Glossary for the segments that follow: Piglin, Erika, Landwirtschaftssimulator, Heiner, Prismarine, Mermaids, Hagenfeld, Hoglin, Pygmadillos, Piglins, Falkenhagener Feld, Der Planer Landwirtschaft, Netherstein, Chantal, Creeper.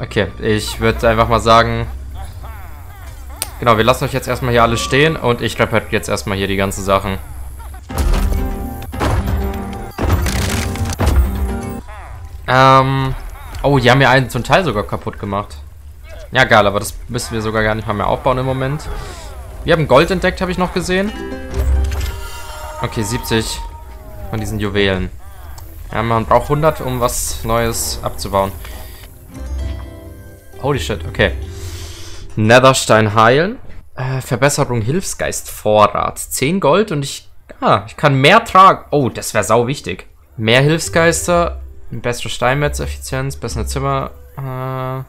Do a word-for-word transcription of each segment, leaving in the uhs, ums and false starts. Okay, ich würde einfach mal sagen... Genau, wir lassen euch jetzt erstmal hier alle stehen und ich repariere jetzt erstmal hier die ganzen Sachen. Ähm... Oh, die haben ja einen zum Teil sogar kaputt gemacht. Ja, geil, aber das müssen wir sogar gar nicht mal mehr aufbauen im Moment. Wir haben Gold entdeckt, habe ich noch gesehen. Okay, siebzig von diesen Juwelen. Ja, man braucht hundert, um was Neues abzubauen. Holy shit, okay. Netherstein heilen. Äh, Verbesserung Hilfsgeist-Vorrat. zehn Gold und ich... Ah, ich kann mehr tragen. Oh, das wäre sau wichtig. Mehr Hilfsgeister... Bessere Steinmetz-Effizienz, bessere Zimmer, äh,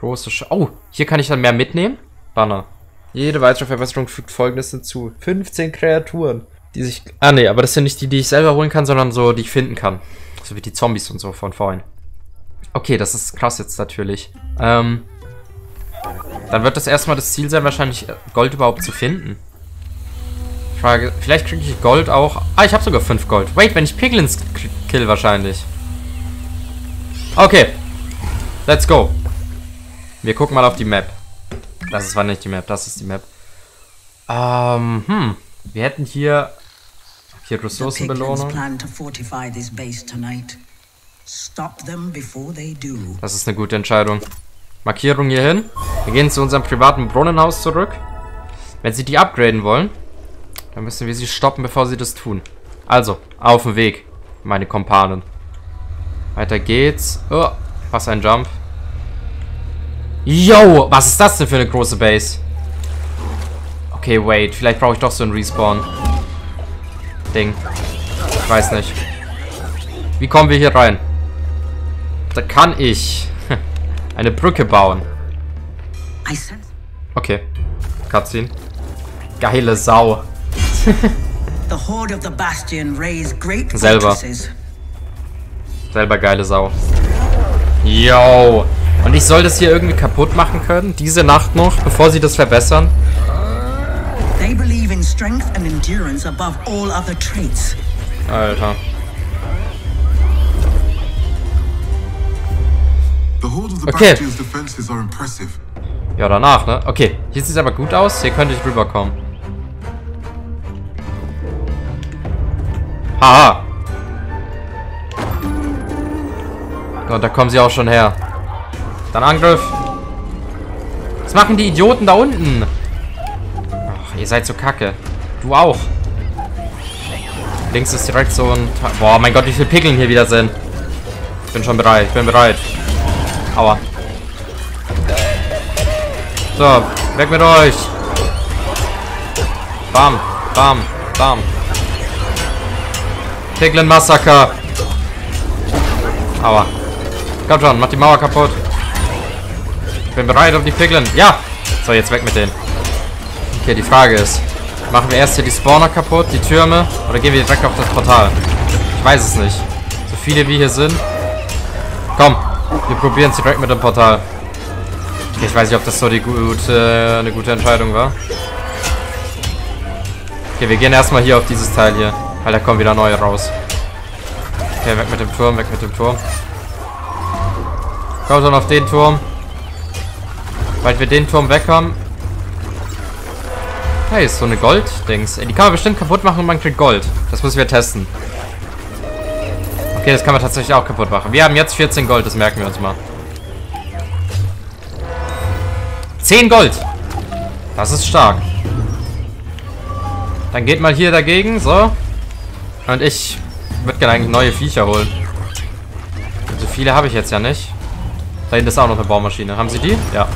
große Sch Oh, hier kann ich dann mehr mitnehmen. Banner. Jede weitere Verbesserung fügt Folgendes hinzu. fünfzehn Kreaturen, die sich... Ah, nee, aber das sind nicht die, die ich selber holen kann, sondern so, die ich finden kann. So wie die Zombies und so von vorhin. Okay, das ist krass jetzt natürlich. Ähm, dann wird das erstmal das Ziel sein, wahrscheinlich Gold überhaupt zu finden. Frage, vielleicht kriege ich Gold auch... Ah, ich habe sogar fünf Gold. Wait, wenn ich Piglins kill wahrscheinlich... Okay, let's go. Wir gucken mal auf die Map. Das ist zwar nicht die Map, das ist die Map. Ähm, hm. Wir hätten hier... Hier Ressourcenbelohnung. Das ist eine gute Entscheidung. Markierung hier hin. Wir gehen zu unserem privaten Brunnenhaus zurück. Wenn sie die upgraden wollen, dann müssen wir sie stoppen, bevor sie das tun. Also, auf den Weg, meine Kompanen. Weiter geht's. Oh, was ein Jump. Yo, was ist das denn für eine große Base? Okay, wait. Vielleicht brauche ich doch so ein Respawn-Ding. Ich weiß nicht. Wie kommen wir hier rein? Da kann ich eine Brücke bauen. Okay. Cutscene. Geile Sau. Selber. Selber geile Sau. Yo. Und ich soll das hier irgendwie kaputt machen können? Diese Nacht noch, bevor sie das verbessern? Alter. Okay. Ja, danach, ne? Okay. Hier sieht es aber gut aus. Hier könnte ich rüberkommen. Haha. Und da kommen sie auch schon her. Dann Angriff. Was machen die Idioten da unten? Ach, ihr seid so kacke. Du auch. Links ist direkt so ein... Ta Boah, mein Gott, wie viele Pickeln hier wieder sind. Ich bin schon bereit. Ich bin bereit. Aua. So, weg mit euch. Bam, bam, bam. Pickeln-Massaker. Aua. Komm schon, mach die Mauer kaputt. Ich bin bereit auf die Piglin. Ja! So, jetzt weg mit denen. Okay, die Frage ist, machen wir erst hier die Spawner kaputt, die Türme, oder gehen wir direkt auf das Portal? Ich weiß es nicht. So viele wie hier sind. Komm, wir probieren es direkt mit dem Portal. Okay, ich weiß nicht, ob das so die gute, eine gute Entscheidung war. Okay, wir gehen erstmal hier auf dieses Teil hier, weil da kommen wieder neue raus. Okay, weg mit dem Turm, weg mit dem Turm. Komm schon auf den Turm. Weil wir den Turm weg haben. Hey, ist so eine Gold-Dings. Die kann man bestimmt kaputt machen und man kriegt Gold. Das müssen wir testen. Okay, das kann man tatsächlich auch kaputt machen. Wir haben jetzt vierzehn Gold, das merken wir uns mal. zehn Gold. Das ist stark. Dann geht mal hier dagegen, so. Und ich würde gerne eigentlich neue Viecher holen. Und so viele habe ich jetzt ja nicht. Da hinten ist auch noch eine Baumaschine. Haben Sie die? Ja.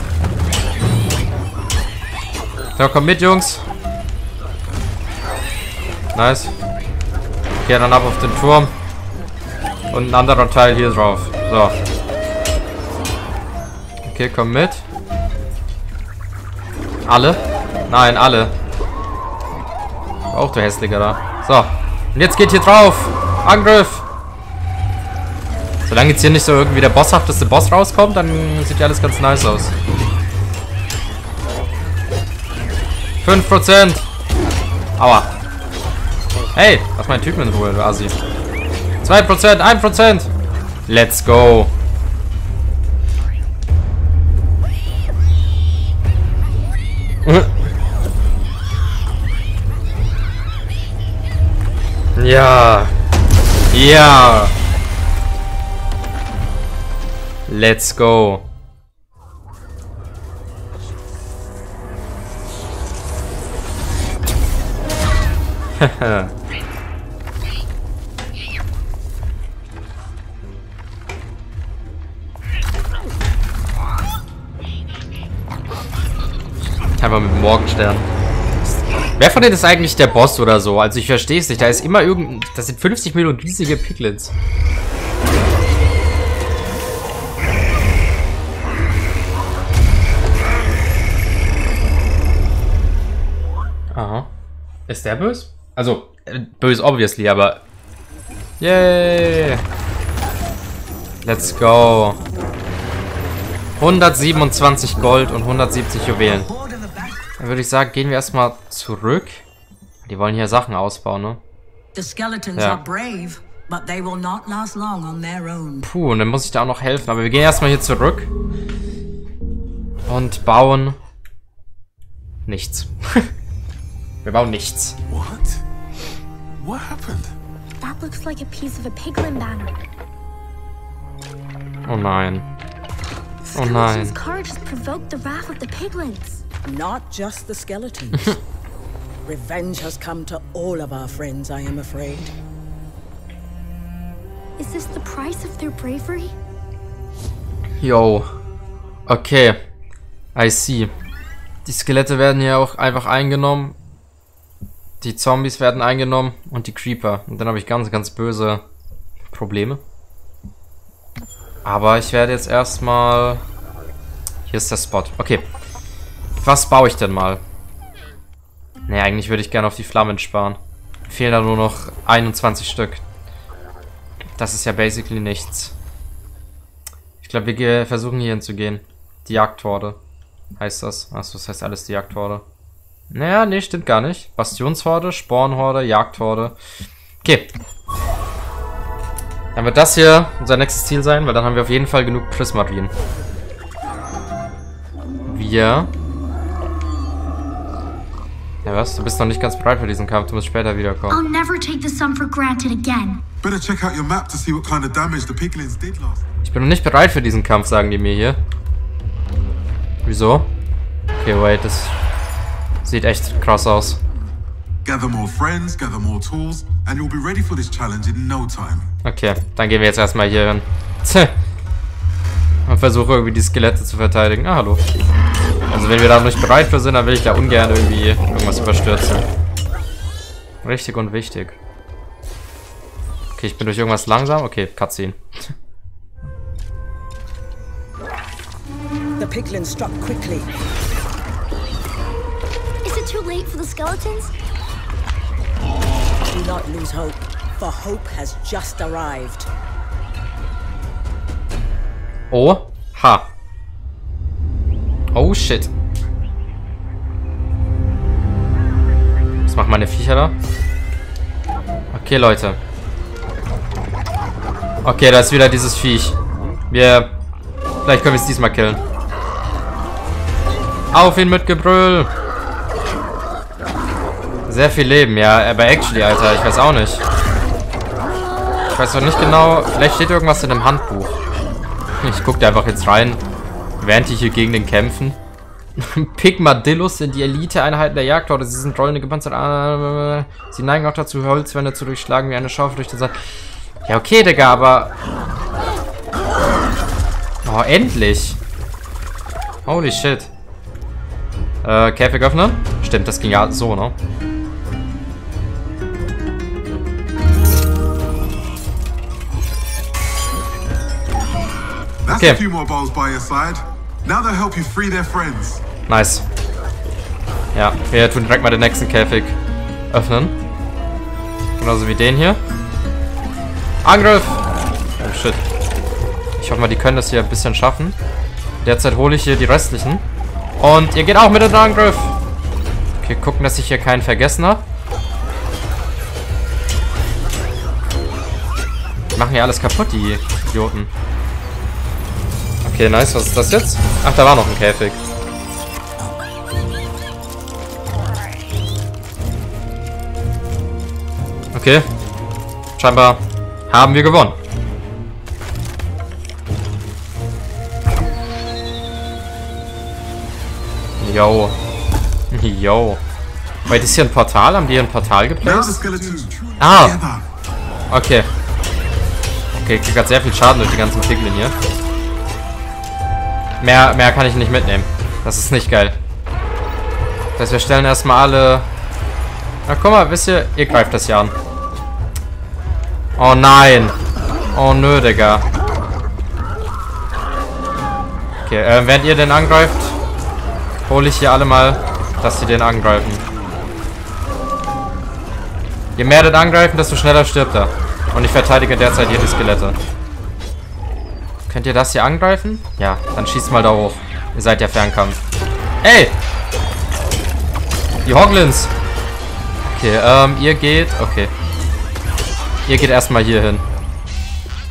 So, komm mit, Jungs. Nice. Okay, dann ab auf den Turm. Und ein anderer Teil hier drauf. So. Okay, komm mit. Alle? Nein, alle. Auch du hässlicher da. So. Und jetzt geht hier drauf. Angriff. Solange jetzt hier nicht so irgendwie der bosshafteste Boss rauskommt, dann sieht ja alles ganz nice aus. fünf Prozent. Aua. Hey, lass meinen Typen in Ruhe, du Assi. zwei Prozent, ein Prozent. Let's go. Ja. Ja. Let's go. Haha. Einfach mit dem Morgenstern. Wer von denen ist eigentlich der Boss oder so? Also ich verstehe es nicht. Da ist immer irgendein... Das sind fünfzig Millionen riesige Piglins. Aha. Ist der böse? Also, böse obviously, aber... Yay! Let's go. hundertsiebenundzwanzig Gold und hundertsiebzig Juwelen. Dann würde ich sagen, gehen wir erstmal zurück. Die wollen hier Sachen ausbauen, ne? Ja. Puh, und dann muss ich da auch noch helfen. Aber wir gehen erstmal hier zurück. Und bauen... Nichts. Wir bauen nichts. What? What happened? That looks like a piece of a piglin banner. Oh nein. Oh nein. Not just the skeletons. Revenge has come to all of our friends, I am afraid. Is this the price of their bravery? Yo. Okay. I see. Die Skelette werden hier auch einfach eingenommen. Die Zombies werden eingenommen und die Creeper. Und dann habe ich ganz, ganz böse Probleme. Aber ich werde jetzt erstmal... Hier ist der Spot. Okay. Was baue ich denn mal? Naja, eigentlich würde ich gerne auf die Flammen sparen. Fehlen da nur noch einundzwanzig Stück. Das ist ja basically nichts. Ich glaube, wir versuchen hier hinzugehen. Die Jagdhorde. Heißt das? Achso, das heißt alles die Jagdhorde. Naja, nee, stimmt gar nicht. Bastionshorde, Spornhorde, Jagdhorde. Okay. Dann wird das hier unser nächstes Ziel sein, weil dann haben wir auf jeden Fall genug Prismarine. Wir... Ja, was? Du bist noch nicht ganz bereit für diesen Kampf. Du musst später wiederkommen. I'll never take this sum for granted again. Better check out your map to see what kind of damage the Piglins did last. Ich bin noch nicht bereit für diesen Kampf, sagen die mir hier. Wieso? Okay, wait, das sieht echt krass aus. Gather more friends, gather more tools, and you'll be ready for this challenge in no time. Okay, dann gehen wir jetzt erstmal hier hin. Und versuche irgendwie die Skelette zu verteidigen. Ah, hallo. Also wenn wir da nicht bereit für sind, dann will ich da ungern irgendwie irgendwas überstürzen. Richtig und wichtig. Okay, ich bin durch irgendwas langsam. Okay, Cutscene. The piglins struck quickly. Is it too late for the skeletons? Do not lose hope, for hope has just arrived. Oh, ha. Oh shit. Was macht meine Viecher da? Okay, Leute. Okay, da ist wieder dieses Viech. Wir... Vielleicht können wir es diesmal killen. Auf ihn mit Gebrüll. Sehr viel Leben, ja. Aber actually, Alter, ich weiß auch nicht. Ich weiß doch nicht genau. Vielleicht steht irgendwas in einem Handbuch. Ich gucke da einfach jetzt rein. Während die hier gegen den kämpfen. Pygmadillos sind die Elite-Einheiten der Jagdhorde. Sie sind rollende gepanzerte. Sie neigen auch dazu, Holzwände zu durchschlagen wie eine Schaufel durch den Sand. Ja, okay, Digga, aber... Oh, endlich! Holy shit. Äh, Käfig öffnen? Stimmt, das ging ja so, ne? Okay. Nice. Ja, wir tun direkt mal den nächsten Käfig öffnen. Genauso wie den hier. Angriff! Oh shit. Ich hoffe mal, die können das hier ein bisschen schaffen. Derzeit hole ich hier die restlichen. Und ihr geht auch mit in den Angriff. Okay, gucken, dass ich hier keinen vergessen habe. Die machen ja alles kaputt, die Idioten. Okay, nice. Was ist das jetzt? Ach, da war noch ein Käfig. Okay. Scheinbar haben wir gewonnen. Yo. Yo. Wait, ist hier ein Portal? Haben die hier ein Portal geplant? Ah. Okay. Okay, ich krieg grad sehr viel Schaden durch die ganzen Piglin hier. Mehr, mehr kann ich nicht mitnehmen. Das ist nicht geil. Das heißt, wir stellen erstmal alle... Na guck mal, wisst ihr, ihr greift das hier an. Oh nein. Oh nö, Digga. Okay, äh, während ihr den angreift, hole ich hier alle mal, dass sie den angreifen. Je mehr den angreifen, desto schneller stirbt er. Und ich verteidige derzeit hier die Skelette. Könnt ihr das hier angreifen? Ja, dann schießt mal da hoch. Ihr seid ja Fernkampf. Ey! Die Hoglins! Okay, ähm, ihr geht... Okay. Ihr geht erstmal hier hin.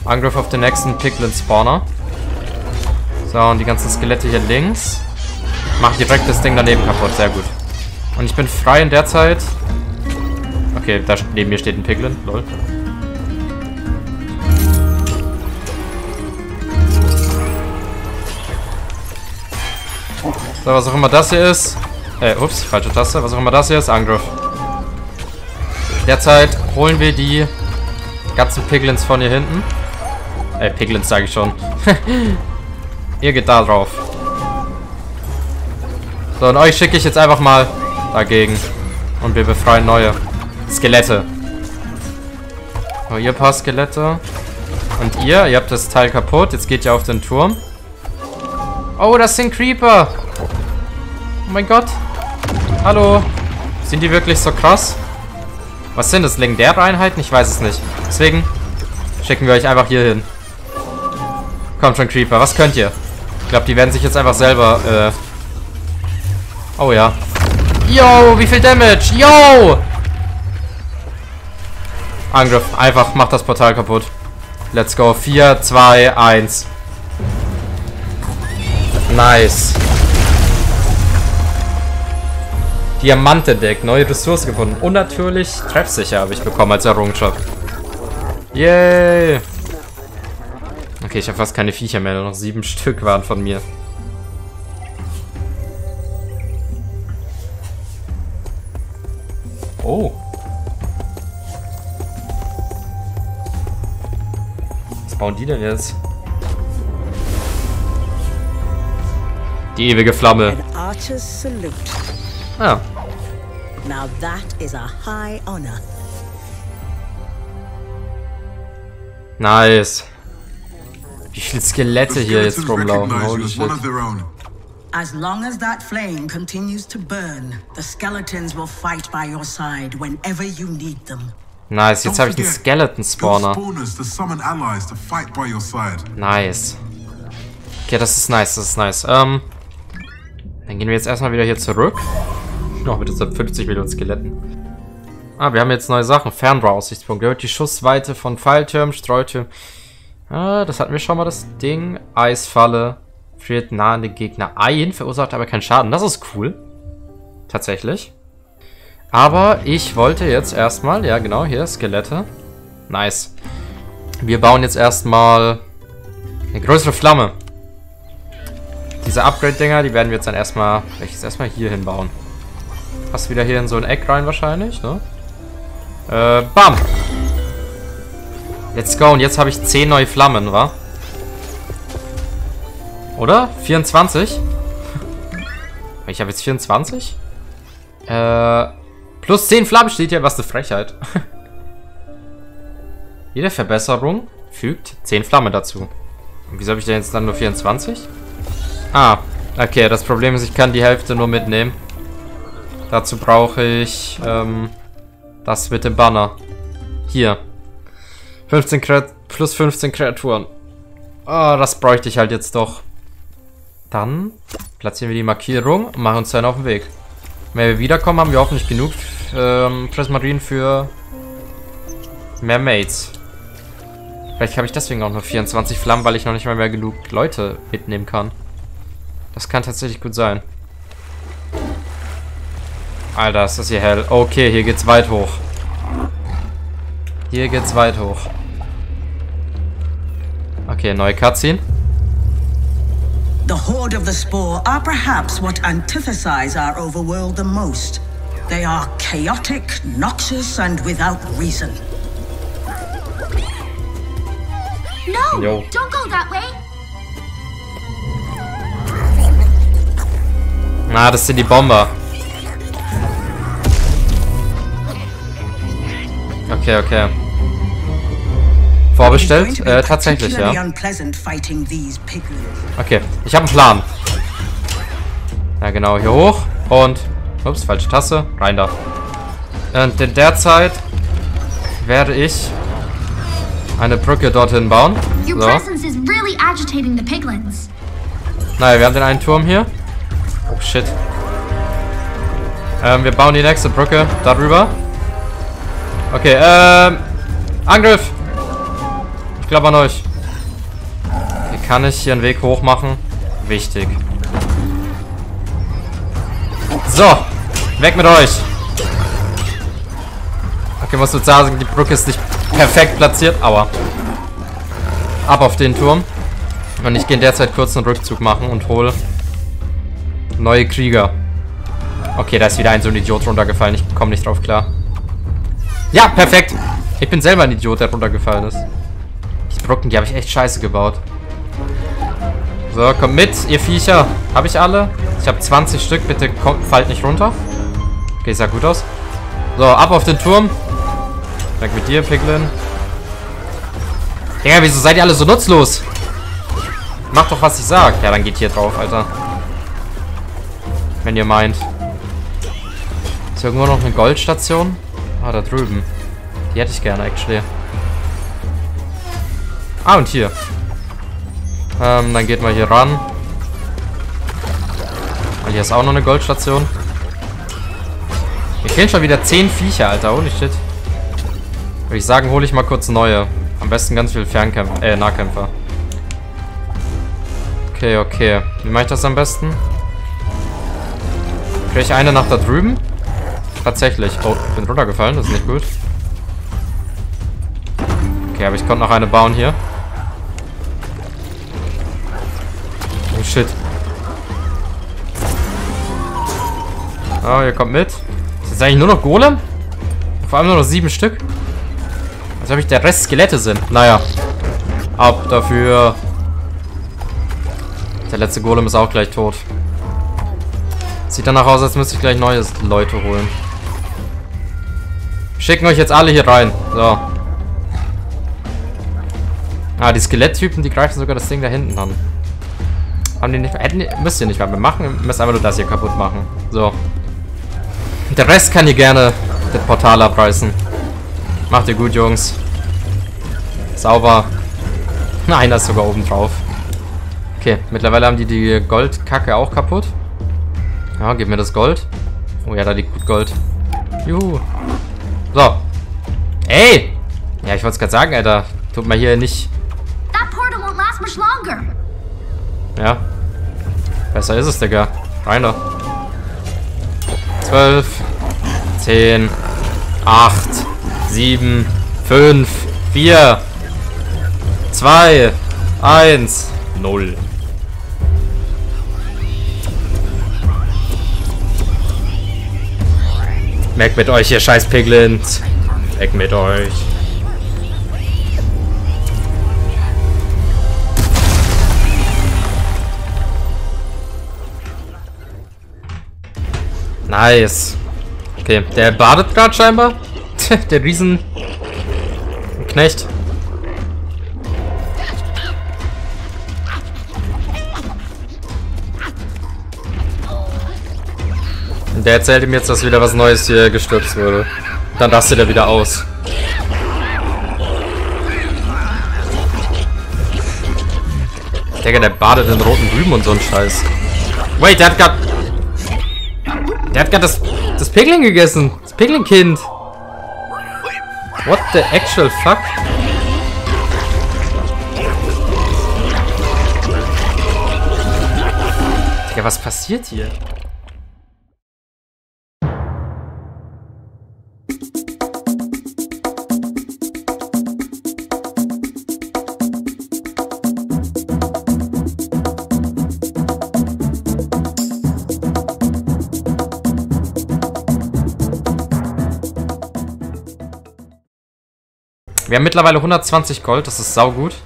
Angriff auf den nächsten Piglin-Spawner. So, und die ganzen Skelette hier links. Mach direkt das Ding daneben kaputt. Sehr gut. Und ich bin frei in der Zeit. Okay, da neben mir steht ein Piglin. Lol. So, was auch immer das hier ist. Äh, ups, falsche Taste. Was auch immer das hier ist. Angriff. Derzeit holen wir die ganzen Piglins von hier hinten. Äh, Piglins sage ich schon. Ihr geht da drauf. So, und euch schicke ich jetzt einfach mal dagegen. Und wir befreien neue Skelette. So, ihr paar Skelette. Und ihr, ihr habt das Teil kaputt. Jetzt geht ihr auf den Turm. Oh, das sind Creeper. Oh mein Gott. Hallo. Sind die wirklich so krass? Was sind das? Legendäre Einheiten? Ich weiß es nicht. Deswegen schicken wir euch einfach hier hin. Kommt schon, Creeper. Was könnt ihr? Ich glaube, die werden sich jetzt einfach selber... Äh oh ja. Yo, wie viel Damage? Yo! Angriff. Einfach, macht das Portal kaputt. Let's go. vier, zwei, eins. Nice. Diamantendeck. Neue Ressource gefunden. Und natürlich treffsicher habe ich bekommen als Errungenschaft. Yay. Okay, ich habe fast keine Viecher mehr. Nur noch sieben Stück waren von mir. Oh. Was bauen die denn jetzt? Die ewige Flamme. Ah. Now that is a high honor. Nice. Wie viele Skelette hier jetzt rumlaufen. Holy shit. As long as that flame continues to burn, the skeletons will fight by your side whenever you need them. Nice, jetzt habe ich einen Skeleton Spawner. Nice. Okay, das ist nice, das ist nice. Ähm Dann gehen wir jetzt erstmal wieder hier zurück. Noch mit unseren fünfzig Millionen Skeletten. Ah, wir haben jetzt neue Sachen. Fernrohr-Aussichtspunkte. Die Schussweite von Pfeiltürmen, Streutürmen. Ah, das hatten wir schon mal, das Ding. Eisfalle. Friert nahende Gegner ein. Verursacht aber keinen Schaden. Das ist cool. Tatsächlich. Aber ich wollte jetzt erstmal... Ja, genau. Hier, Skelette. Nice. Wir bauen jetzt erstmal eine größere Flamme. Diese Upgrade-Dinger, die werden wir jetzt dann erstmal... Werde ich jetzt erstmal hier hinbauen. Passt wieder hier in so ein Eck rein wahrscheinlich, ne? Äh, bam! Let's go. Und jetzt habe ich zehn neue Flammen, wa? Oder? vierundzwanzig? Ich habe jetzt vierundzwanzig? Äh, plus zehn Flammen steht hier, was eine Frechheit. Jede Verbesserung fügt zehn Flammen dazu. Und wieso habe ich denn jetzt dann nur vierundzwanzig? Ah, okay, das Problem ist, ich kann die Hälfte nur mitnehmen. Dazu brauche ich ähm, das mit dem Banner. Hier. fünfzehn Kreat plus fünfzehn Kreaturen. Oh, das bräuchte ich halt jetzt doch. Dann platzieren wir die Markierung und machen uns dann auf den Weg. Wenn wir wiederkommen, haben wir hoffentlich genug ähm, Prismarine für Mermaids. Vielleicht habe ich deswegen auch nur vierundzwanzig Flammen, weil ich noch nicht mal mehr genug Leute mitnehmen kann. Das kann tatsächlich gut sein. Alter, ist das hier hell. Okay, hier geht's weit hoch. Hier geht's weit hoch. Okay, neue Cutscene. The horde of the Spore are perhaps what antithesize our overworld the most. They are chaotic, noxious, and without reason. No! Yo. Don't go that way! Na, ah, das sind die Bomber. Okay, okay. Vorbestellt? Äh, tatsächlich, ja. Okay, ich habe einen Plan. Ja, genau, hier hoch und... Ups, falsche Taste. Rein da. Und in der Zeit werde ich eine Brücke dorthin bauen. So. Naja, wir haben den einen Turm hier. Oh, shit. Ähm, wir bauen die nächste Brücke darüber. Okay, ähm... Angriff! Ich glaube an euch. Okay, kann ich hier einen Weg hoch machen? Wichtig. So, weg mit euch. Okay, muss jetzt sagen, die Brücke ist nicht perfekt platziert, aber ab auf den Turm. Und ich gehe in der Zeit kurz einen Rückzug machen und hole neue Krieger. Okay, da ist wieder ein so ein Idiot runtergefallen. Ich komme nicht drauf klar. Ja, perfekt. Ich bin selber ein Idiot, der runtergefallen ist. Die Brücken, die habe ich echt scheiße gebaut. So, kommt mit, ihr Viecher. Habe ich alle? Ich habe zwanzig Stück. Bitte kommt, fallt nicht runter. Okay, sah gut aus. So, ab auf den Turm. Weg mit dir, Piglin. Digga, wieso seid ihr alle so nutzlos? Macht doch, was ich sag. Ja, dann geht hier drauf, Alter. Wenn ihr meint. Ist irgendwo noch eine Goldstation? Ah, da drüben. Die hätte ich gerne, actually. Ah, und hier. Ähm, dann geht mal hier ran. Und hier ist auch noch eine Goldstation. Wir killen schon wieder zehn Viecher, Alter. Holy shit. Würde ich sagen, hole ich mal kurz neue. Am besten ganz viele Fernkämpfer, äh, Nahkämpfer. Okay, okay. Wie mache ich das am besten? Kriege ich eine nach da drüben? Tatsächlich. Oh, ich bin runtergefallen. Das ist nicht gut. Okay, aber ich konnte noch eine bauen hier. Oh, shit. Oh, ihr kommt mit. Ist jetzt eigentlich nur noch Golem? Vor allem nur noch sieben Stück. Als ob ich der Rest Skelette sind. Naja. Ab dafür. Der letzte Golem ist auch gleich tot. Sieht danach aus, als müsste ich gleich neue Leute holen. Schicken euch jetzt alle hier rein. So. Ah, die Skeletttypen, die greifen sogar das Ding da hinten an. Haben die nicht, hätten die, müsst ihr nicht mal mehr machen. Ihr müsst einfach nur das hier kaputt machen. So. Der Rest kann ihr gerne das Portal abreißen. Macht ihr gut, Jungs. Sauber. Nein, das ist sogar oben drauf. Okay, mittlerweile haben die die Goldkacke auch kaputt. Ja, gib mir das Gold. Oh ja, da liegt gut Gold. Juhu. So. Ey! Ja, ich wollte es gerade sagen, Alter. Tut mal hier nicht... Ja. Besser ist es, Digga. Rein da. zwölf. zehn. acht. sieben. fünf. vier. zwei. eins. null. Weg mit euch, ihr scheiß Piglins. Weg mit euch. Nice. Okay, der badet gerade scheinbar. Der Riesenknecht. Der erzählt ihm jetzt, dass wieder was Neues hier gestürzt wurde. Dann rastet er wieder aus. Digga, der badet in roten Rüben und so ein Scheiß. Wait, der hat grad... Der hat grad das, das Pigling gegessen. Das Piglin-Kind. What the actual fuck? Digga, was passiert hier? Wir haben mittlerweile hundertzwanzig Gold, das ist saugut.